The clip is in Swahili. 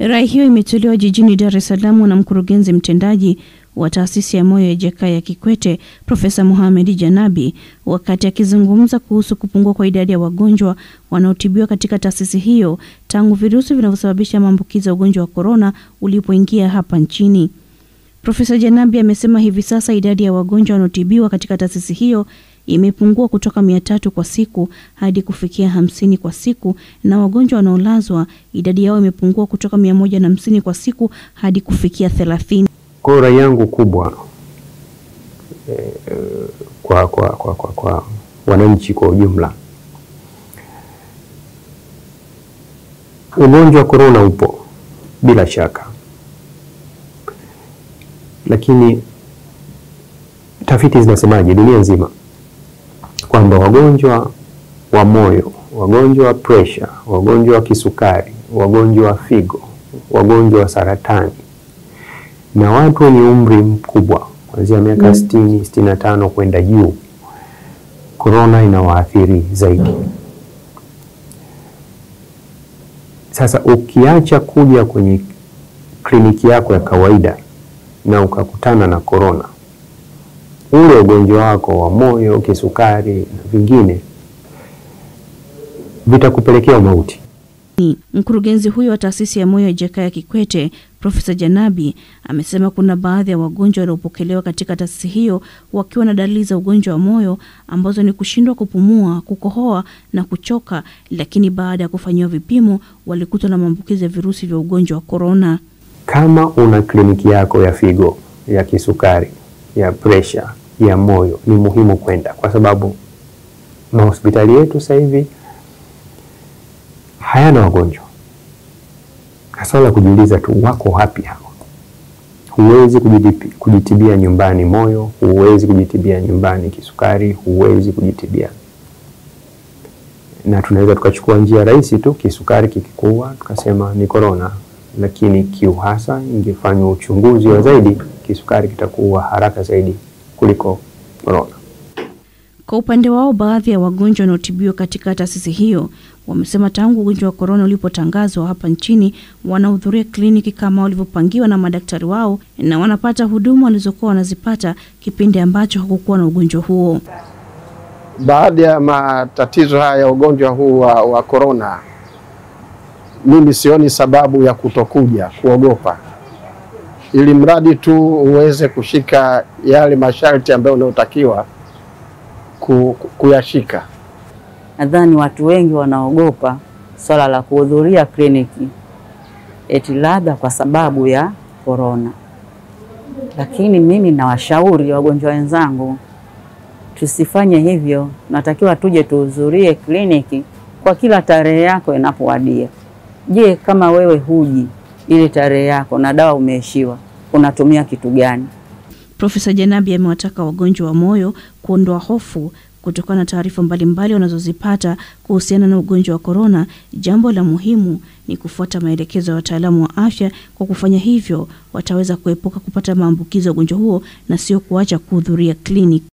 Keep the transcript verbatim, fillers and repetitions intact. Rai hiyo imetolewa jijini Dar es Salaam na mkurugenzi mtendaji wa taasisi ya moyo ya Jakaya Kikwete, Profesa Mohamedi Janabi, wakati akizungumza kuhusu kupungua kwa idadi ya wagonjwa wanaotibiwa katika taasisi hiyo tangu virusi vinavyosababisha maambukizi ya ugonjwa wa corona ulipoingia hapa nchini. Profesa Janabi amesema hivi sasa idadi ya wagonjwa wanaotibiwa katika taasisi hiyo imepungua kutoka mia tatu kwa siku hadi kufikia hamsini kwa siku, na wagonjwa wanaolazwa idadi yao imepungua kutoka mia moja na hamsini kwa siku hadi kufikia thelathini. Kwa rai yangu kubwa e, kwa kwa kwa kwa, kwa wananchi kwa ujumla, ugonjwa wa corona upo bila shaka, lakini tafiti zinasemaje dunia nzima kwamba wagonjwa wa moyo, wagonjwa wa pressure, wagonjwa wa kisukari, wagonjwa wa figo, wagonjwa wa saratani na watu wenye umri mkubwa kuanzia miaka mm. sitini, sitini na tano kwenda juu, corona inawaathiri zaidi. Sasa ukiacha kuja kwenye kliniki yako ya kawaida na ukakutana na corona, ule ugonjwa wako wa moyo, kisukari na vingine vitakupelekea mauti. Mkurugenzi huyo wa taasisi ya moyo ya Jakaya Kikwete, Profesa Janabi, amesema kuna baadhi ya wagonjwa waliopokelewa katika taasisi hiyo wakiwa na dalili za ugonjwa wa moyo ambazo ni kushindwa kupumua, kukohoa na kuchoka, lakini baada ya kufanyiwa vipimo walikutwa na maambukizi ya virusi vya ugonjwa wa corona. Kama una kliniki yako ya figo, ya kisukari, ya pressure, ya moyo, ni muhimu kwenda, kwa sababu mahospitali yetu sasa hivi hayana wagonjwa. Hasala kujiuliza tu wako hapi hao. Huwezi kujitibia nyumbani moyo, huwezi kujitibia nyumbani kisukari, huwezi kujitibia. Na tunaweza tukachukua njia rahisi tu, kisukari kikikuwa tukasema ni corona, lakini kiuhasa ingefanywa uchunguzi wa zaidi, kisukari kitakuwa haraka zaidi kuliko corona. Kwa upande wao, baadhi ya wagonjwa wanaotibiwa katika taasisi hiyo wamesema tangu ugonjwa wa corona ulipotangazwa hapa nchini wanahudhuria kliniki kama walivyopangiwa na madaktari wao, na wanapata huduma walizokuwa wanazipata kipindi ambacho hakukuwa na ugonjwa huo. Baada ya matatizo haya ya ugonjwa huu wa, wa corona, mimi sioni sababu ya kutokuja kuogopa, ili mradi tu uweze kushika yale masharti ambayo unayotakiwa kuyashika. Nadhani watu wengi wanaogopa swala la kuhudhuria kliniki eti labda kwa sababu ya corona. Lakini mimi nawashauri wagonjwa wenzangu tusifanye hivyo, natakiwa tuje tuhudhurie kliniki kwa kila tarehe yako inapowadia. Je, kama wewe huji ile tarehe yako na dawa umeishiwa, unatumia kitu gani? Profesa Janabi amewataka wagonjwa wa moyo kuondoa hofu kutokana na taarifa mbalimbali wanazozipata kuhusiana na ugonjwa wa corona. Jambo la muhimu ni kufuata maelekezo ya wataalamu wa afya. Kwa kufanya hivyo wataweza kuepuka kupata maambukizi ya ugonjwa huo na sio kuacha kuhudhuria kliniki.